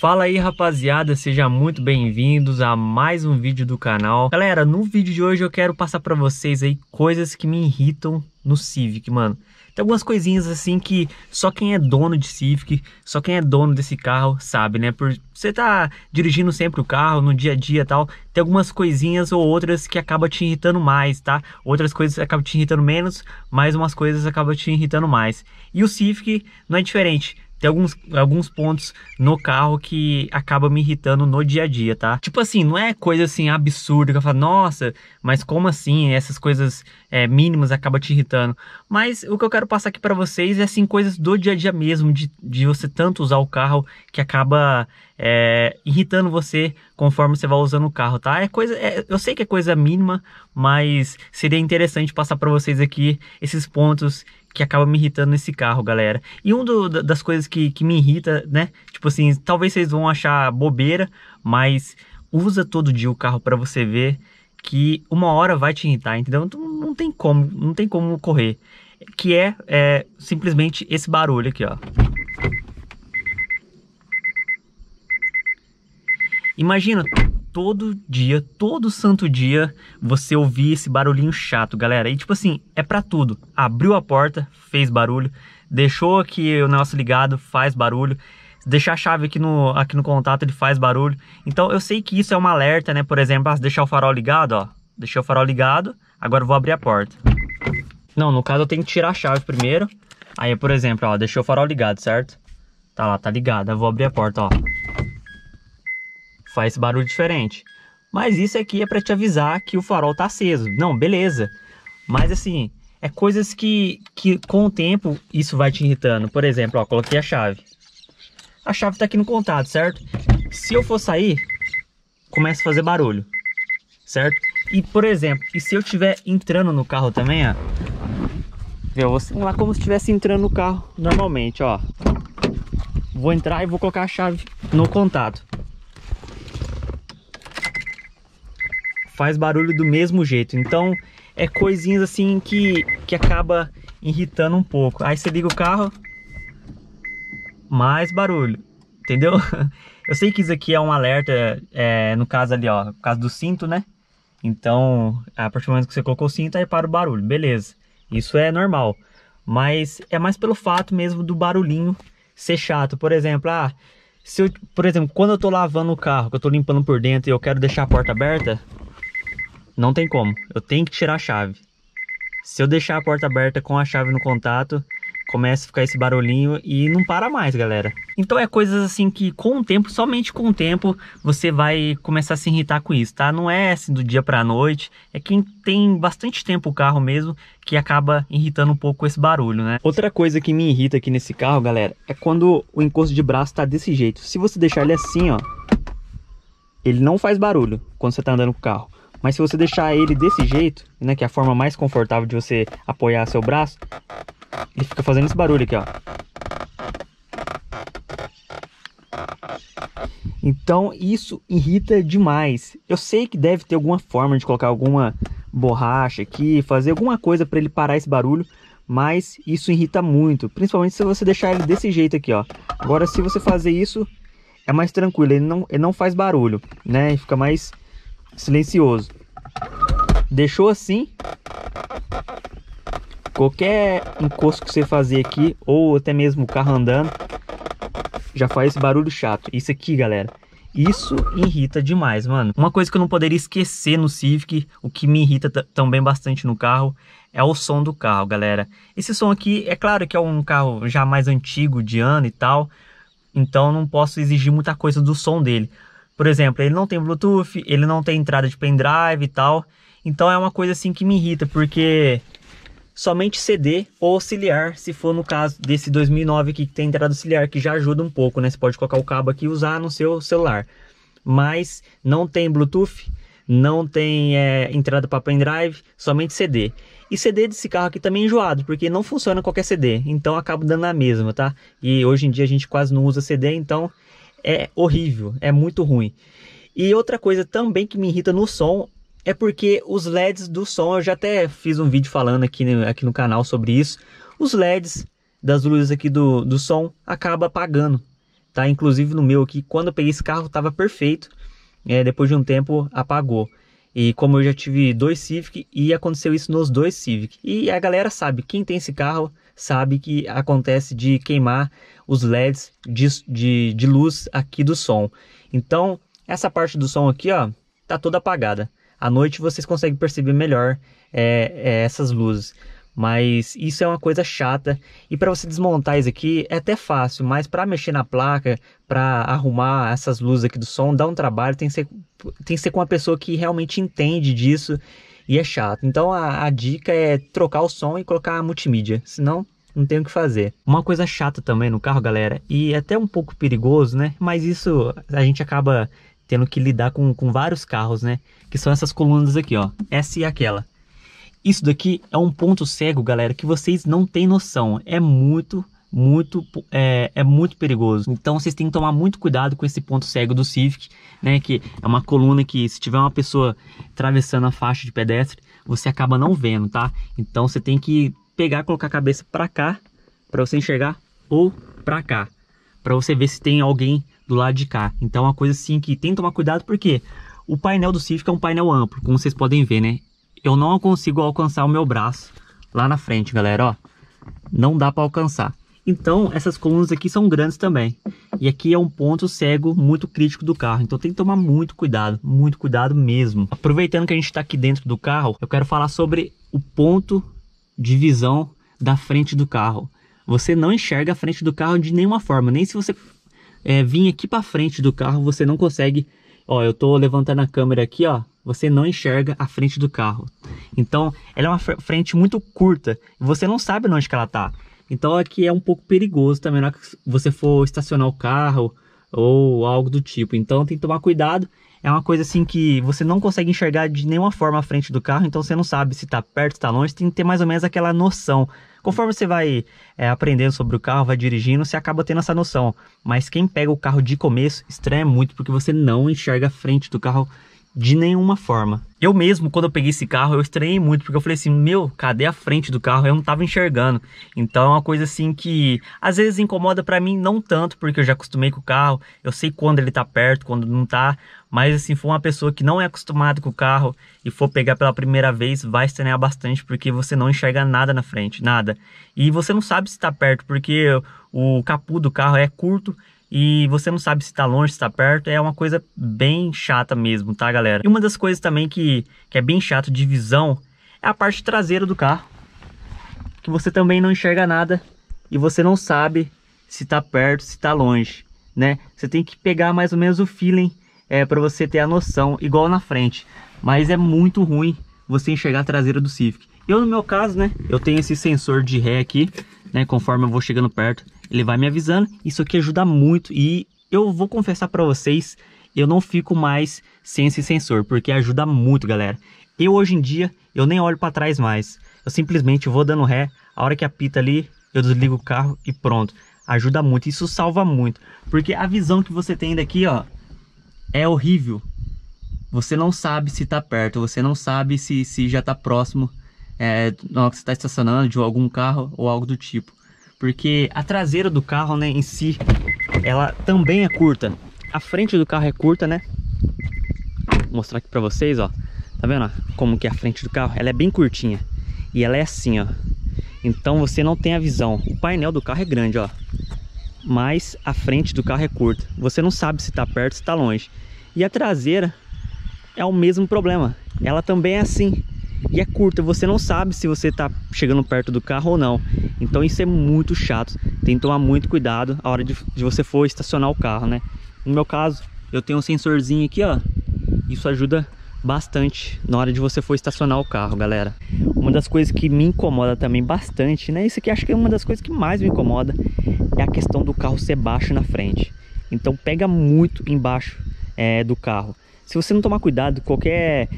Fala aí, rapaziada, sejam muito bem-vindos a mais um vídeo do canal. Galera, no vídeo de hoje eu quero passar pra vocês aí coisas que me irritam no Civic, mano. Tem algumas coisinhas assim que só quem é dono de Civic, só quem é dono desse carro sabe, né? Por você tá dirigindo sempre o carro, no dia a dia e tal, tem algumas coisinhas ou outras que acaba te irritando mais, tá? Outras coisas acabam te irritando menos, mas umas coisas acabam te irritando mais. E o Civic não é diferente. Tem alguns pontos no carro que acaba me irritando no dia a dia, tá? Tipo assim, não é coisa assim absurda que eu falo, nossa, mas como assim? Essas coisas mínimas acabam te irritando. Mas o que eu quero passar aqui pra vocês é assim, coisas do dia a dia mesmo, de você tanto usar o carro que acaba irritando você conforme você vai usando o carro, tá? Eu sei que é coisa mínima, mas seria interessante passar pra vocês aqui esses pontos que acaba me irritando nesse carro, galera. E das coisas que me irrita, né? Tipo assim, talvez vocês vão achar bobeira, mas usa todo dia o carro para você ver que uma hora vai te irritar, entendeu? Então, não tem como correr. Que é simplesmente esse barulho aqui, ó. Imagina, todo dia, todo santo dia, você ouvir esse barulhinho chato, galera. E tipo assim, é pra tudo. Abriu a porta, fez barulho. Deixou aqui o negócio ligado, faz barulho. Deixar a chave aqui no contato, ele faz barulho. Então eu sei que isso é um alerta, né? Por exemplo, deixar o farol ligado, ó. Deixei o farol ligado, agora eu vou abrir a porta. Não, no caso eu tenho que tirar a chave primeiro. Aí, por exemplo, ó, deixei o farol ligado, certo? Tá lá, tá ligado. Eu vou abrir a porta, ó. Faz barulho diferente. Mas isso aqui é para te avisar que o farol tá aceso. Não, beleza. Mas assim, é coisas que com o tempo isso vai te irritando. Por exemplo, ó, coloquei a chave. A chave tá aqui no contato, certo? Se eu for sair, começa a fazer barulho, certo? E por exemplo, e se eu estiver entrando no carro também, ó. Eu vou simular como se estivesse entrando no carro normalmente, ó. Vou entrar e vou colocar a chave no contato. Faz barulho do mesmo jeito. Então é coisinhas assim que acaba irritando um pouco. Aí você liga o carro, mais barulho, entendeu? Eu sei que isso aqui é um alerta, no caso ali, ó, no caso do cinto, né? Então a partir do momento que você colocou o cinto, aí para o barulho, beleza. Isso é normal, mas é mais pelo fato mesmo do barulhinho ser chato. Por exemplo, por exemplo, quando eu tô lavando o carro, que eu tô limpando por dentro e eu quero deixar a porta aberta, não tem como, eu tenho que tirar a chave. Se eu deixar a porta aberta com a chave no contato, começa a ficar esse barulhinho e não para mais, galera. Então é coisas assim que com o tempo, somente com o tempo, você vai começar a se irritar com isso, tá? Não é assim do dia pra noite, é quem tem bastante tempo o carro mesmo que acaba irritando um pouco esse barulho, né? Outra coisa que me irrita aqui nesse carro, galera, é quando o encosto de braço tá desse jeito. Se você deixar ele assim, ó, ele não faz barulho quando você tá andando com o carro. Mas se você deixar ele desse jeito, né, que é a forma mais confortável de você apoiar seu braço, ele fica fazendo esse barulho aqui, ó. Então isso irrita demais. Eu sei que deve ter alguma forma de colocar alguma borracha aqui, fazer alguma coisa para ele parar esse barulho, mas isso irrita muito, principalmente se você deixar ele desse jeito aqui, ó. Agora, se você fazer isso, é mais tranquilo, ele não faz barulho, né? Ele fica mais silencioso. Deixou assim, qualquer encosto que você fazer aqui, ou até mesmo o carro andando, já faz esse barulho chato. Isso aqui, galera, isso irrita demais, mano. Uma coisa que eu não poderia esquecer no Civic, o que me irrita também bastante no carro, é o som do carro, galera. Esse som aqui, é claro que é um carro já mais antigo de ano e tal, então não posso exigir muita coisa do som dele. Por exemplo, ele não tem Bluetooth, ele não tem entrada de pendrive e tal. Então é uma coisa assim que me irrita, porque somente CD ou auxiliar, se for no caso desse 2009 aqui que tem entrada auxiliar, que já ajuda um pouco, né? Você pode colocar o cabo aqui e usar no seu celular. Mas não tem Bluetooth, não tem entrada para pendrive, somente CD. E CD desse carro aqui também é enjoado, porque não funciona qualquer CD. Então acaba dando a mesma, tá? E hoje em dia a gente quase não usa CD, então é horrível, é muito ruim. E outra coisa também que me irrita no som é porque os LEDs do som, eu já até fiz um vídeo falando aqui no canal sobre isso. Os LEDs das luzes aqui do som acaba apagando. tá? Inclusive no meu aqui, quando eu peguei esse carro, tava perfeito. Depois de um tempo, apagou. E como eu já tive dois Civic, e aconteceu isso nos dois Civic. E a galera sabe, quem tem esse carro sabe que acontece de queimar os LEDs de luz aqui do som. Então, essa parte do som aqui, ó, tá toda apagada. À noite vocês conseguem perceber melhor essas luzes. Mas isso é uma coisa chata, e para você desmontar isso aqui é até fácil, mas para mexer na placa, para arrumar essas luzes aqui do som, dá um trabalho, tem que ser com uma pessoa que realmente entende disso, e é chato. Então a dica é trocar o som e colocar a multimídia, senão não tem o que fazer. Uma coisa chata também no carro, galera, e até um pouco perigoso, né? Mas isso a gente acaba tendo que lidar com vários carros, né? Que são essas colunas aqui, ó, essa e aquela. Isso daqui é um ponto cego, galera, que vocês não têm noção. É muito perigoso. Então vocês têm que tomar muito cuidado com esse ponto cego do Civic, né? Que é uma coluna que, se tiver uma pessoa atravessando a faixa de pedestre, você acaba não vendo, tá? Então você tem que pegar, colocar a cabeça para cá, para você enxergar, ou para cá, para você ver se tem alguém do lado de cá. Então é uma coisa assim que tem que tomar cuidado, porque o painel do Civic é um painel amplo, como vocês podem ver, né? Eu não consigo alcançar o meu braço lá na frente, galera, ó. Não dá para alcançar. Então, essas colunas aqui são grandes também. E aqui é um ponto cego muito crítico do carro. Então, tem que tomar muito cuidado mesmo. Aproveitando que a gente está aqui dentro do carro, eu quero falar sobre o ponto de visão da frente do carro. Você não enxerga a frente do carro de nenhuma forma. Nem se você vir aqui para frente do carro, você não consegue... Ó, eu tô levantando a câmera aqui, ó. Você não enxerga a frente do carro. Então, ela é uma frente muito curta. Você não sabe onde que ela tá. Então, aqui é um pouco perigoso também, né? Se você for estacionar o carro ou algo do tipo. Então, tem que tomar cuidado. É uma coisa assim que você não consegue enxergar de nenhuma forma a frente do carro. Então, você não sabe se tá perto, se tá longe. Tem que ter mais ou menos aquela noção. Conforme você vai aprendendo sobre o carro, vai dirigindo, você acaba tendo essa noção. Mas quem pega o carro de começo, estranha muito, porque você não enxerga a frente do carro de nenhuma forma. Eu mesmo, quando eu peguei esse carro, eu estranhei muito, porque eu falei assim, meu, cadê a frente do carro? Eu não tava enxergando. Então é uma coisa assim que às vezes incomoda pra mim, não tanto, porque eu já acostumei com o carro, eu sei quando ele tá perto, quando não tá, mas assim, for uma pessoa que não é acostumada com o carro e for pegar pela primeira vez, vai estranhar bastante, porque você não enxerga nada na frente, nada. E você não sabe se tá perto, porque o capô do carro é curto, e você não sabe se tá longe, se tá perto. É uma coisa bem chata mesmo, tá, galera? E uma das coisas também que é bem chato de visão é a parte traseira do carro, que você também não enxerga nada, e você não sabe se tá perto, se tá longe, né? Você tem que pegar mais ou menos o feeling para você ter a noção, igual na frente. Mas é muito ruim você enxergar a traseira do Civic. Eu, no meu caso, né, eu tenho esse sensor de ré aqui, né? Conforme eu vou chegando perto, ele vai me avisando. Isso aqui ajuda muito, e eu vou confessar para vocês, eu não fico mais sem esse sensor, porque ajuda muito, galera. Eu hoje em dia, eu nem olho para trás mais. Eu simplesmente vou dando ré, a hora que apita ali, eu desligo o carro e pronto. Ajuda muito, isso salva muito, porque a visão que você tem daqui, ó, é horrível. Você não sabe se tá perto, você não sabe se já tá próximo na hora que você tá estacionando de algum carro ou algo do tipo. Porque a traseira do carro, né, em si, ela também é curta. A frente do carro é curta, né? Vou mostrar aqui pra vocês, ó. Tá vendo, ó, como que é a frente do carro? Ela é bem curtinha. E ela é assim, ó. Então você não tem a visão. O painel do carro é grande, ó. Mas a frente do carro é curta. Você não sabe se tá perto, se tá longe. E a traseira é o mesmo problema. Ela também é assim. E é curta, você não sabe se você tá chegando perto do carro ou não. Então isso é muito chato. Tem que tomar muito cuidado a hora de você for estacionar o carro, né? No meu caso, eu tenho um sensorzinho aqui, ó. Isso ajuda bastante na hora de você for estacionar o carro, galera. Uma das coisas que me incomoda também bastante, né? Isso aqui acho que é uma das coisas que mais me incomoda, é a questão do carro ser baixo na frente. Então pega muito embaixo do carro. Se você não tomar cuidado, qualquer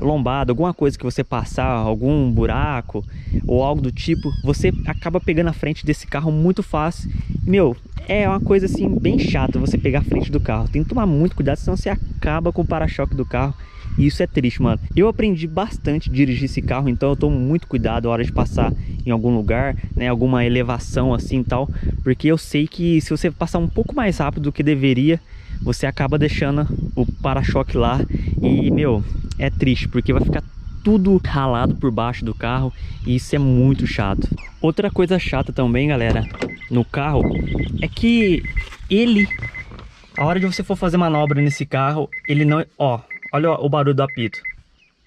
lombada, alguma coisa que você passar, algum buraco ou algo do tipo, você acaba pegando a frente desse carro muito fácil. Meu, é uma coisa assim bem chata você pegar a frente do carro. Tem que tomar muito cuidado, senão você acaba com o para-choque do carro E isso é triste, mano. Eu aprendi bastante a dirigir esse carro, então eu tomo muito cuidado a hora de passar em algum lugar, né, alguma elevação assim e tal, porque eu sei que se você passar um pouco mais rápido do que deveria, você acaba deixando o para-choque lá e, meu, é triste, porque vai ficar tudo ralado por baixo do carro e isso é muito chato. Outra coisa chata também, galera, no carro, é que ele, a hora de você for fazer manobra nesse carro, ele não, ó, olha o barulho do apito.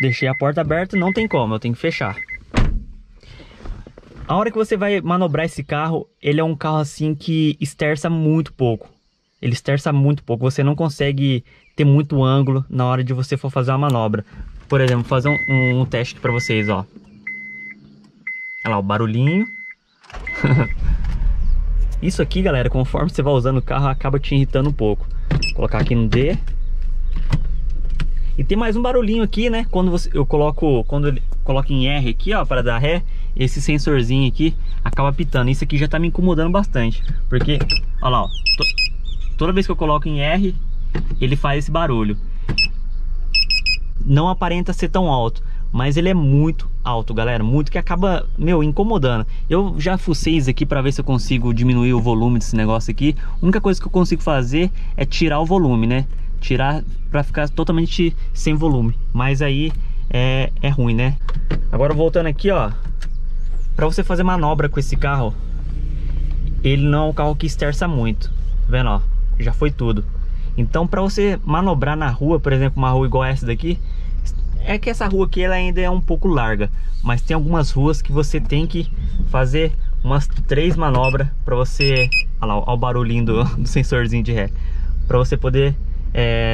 Deixei a porta aberta, não tem como, eu tenho que fechar. A hora que você vai manobrar esse carro, ele é um carro assim que esterça muito pouco. Ele esterça muito pouco, você não consegue ter muito ângulo na hora de você for fazer uma manobra. Por exemplo, vou fazer um teste aqui pra vocês, ó. Olha lá, o barulhinho. Isso aqui, galera, conforme você vai usando o carro, acaba te irritando um pouco. Vou colocar aqui no D. E tem mais um barulhinho aqui, né? Quando eu coloco em R aqui, ó, para dar ré, esse sensorzinho aqui acaba pitando. Isso aqui já tá me incomodando bastante, porque, olha lá, ó, toda vez que eu coloco em R, ele faz esse barulho. Não aparenta ser tão alto, mas ele é muito alto, galera, muito que acaba, meu, incomodando. Eu já fucei isso aqui para ver se eu consigo diminuir o volume desse negócio aqui. A única coisa que eu consigo fazer é tirar o volume, né? Tirar para ficar totalmente sem volume, mas aí é ruim, né? Agora voltando aqui, ó, para você fazer manobra com esse carro, ele não é um carro que esterça muito, tá vendo, ó? Já foi tudo. Então, para você manobrar na rua, por exemplo, uma rua igual essa daqui, é que essa rua aqui ela ainda é um pouco larga, mas tem algumas ruas que você tem que fazer umas 3 manobras para você, olha lá, olha o barulhinho do sensorzinho de ré, para você poder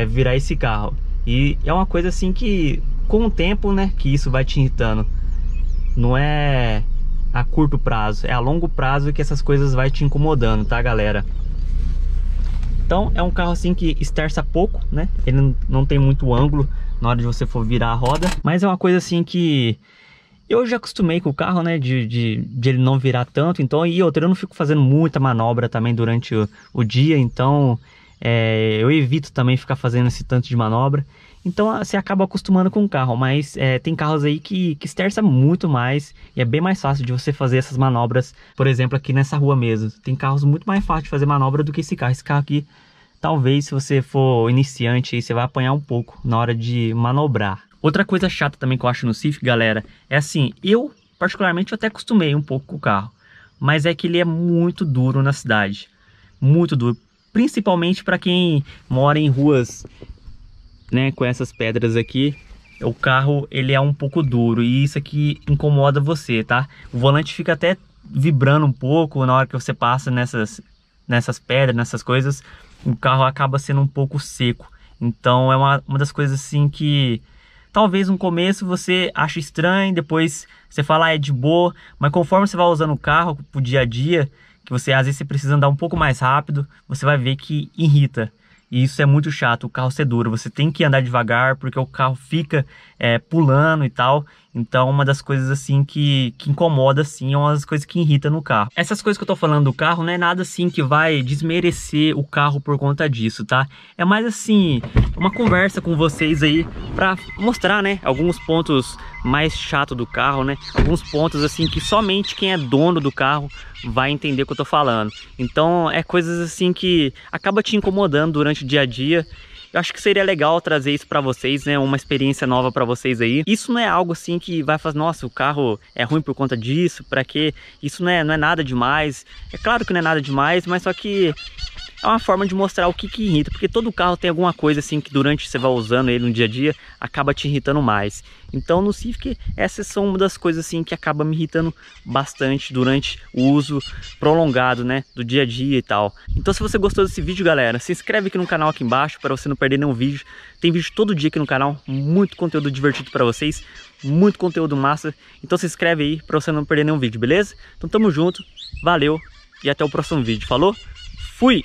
virar esse carro. E é uma coisa assim que com o tempo, né, que isso vai te irritando. Não é a curto prazo, é a longo prazo que essas coisas vai te incomodando, tá, galera? Então é um carro assim que esterça pouco, né? Ele não tem muito ângulo na hora de você for virar a roda, mas é uma coisa assim que eu já acostumei com o carro, né, de ele não virar tanto. Então, e outra, eu não fico fazendo muita manobra também durante o dia, então eu evito também ficar fazendo esse tanto de manobra. Então você acaba acostumando com o carro, mas tem carros aí que esterça muito mais e é bem mais fácil de você fazer essas manobras. Por exemplo, aqui nessa rua mesmo, tem carros muito mais fáceis de fazer manobra do que esse carro. Esse carro aqui, talvez se você for iniciante, aí você vai apanhar um pouco na hora de manobrar. Outra coisa chata também que eu acho no Civic, galera, é assim, eu particularmente até acostumei um pouco com o carro, mas é que ele é muito duro na cidade, muito duro, principalmente para quem mora em ruas, né, com essas pedras aqui. O carro, ele é um pouco duro e isso aqui incomoda você, tá? O volante fica até vibrando um pouco na hora que você passa nessas pedras, nessas coisas. O carro acaba sendo um pouco seco. Então é uma das coisas assim que talvez no começo você ache estranho, depois você fala, é de boa, mas conforme você vai usando o carro pro dia a dia, que você às vezes você precisa andar um pouco mais rápido, você vai ver que irrita. E isso é muito chato, o carro ser duro, você tem que andar devagar porque o carro fica pulando e tal. Então uma das coisas assim que incomoda, assim, é uma das coisas que irrita no carro. Essas coisas que eu tô falando do carro não é nada assim que vai desmerecer o carro por conta disso, tá? É mais assim, uma conversa com vocês aí pra mostrar, né, alguns pontos mais chatos do carro, né? Alguns pontos assim que somente quem é dono do carro vai entender o que eu tô falando. Então é coisas assim que acaba te incomodando durante o dia a dia. Eu acho que seria legal trazer isso pra vocês, né, uma experiência nova pra vocês aí. Isso não é algo assim que vai fazer, nossa, o carro é ruim por conta disso, pra quê? Isso não é nada demais. É claro que não é nada demais, mas só que é uma forma de mostrar o que irrita, porque todo carro tem alguma coisa assim que durante você vai usando ele no dia a dia, acaba te irritando mais. Então no Civic, essas são uma das coisas assim que acaba me irritando bastante durante o uso prolongado, né, do dia a dia e tal. Então se você gostou desse vídeo, galera, se inscreve aqui no canal aqui embaixo para você não perder nenhum vídeo. Tem vídeo todo dia aqui no canal, muito conteúdo divertido para vocês, muito conteúdo massa. Então se inscreve aí para você não perder nenhum vídeo, beleza? Então tamo junto, valeu e até o próximo vídeo. Falou? Fui!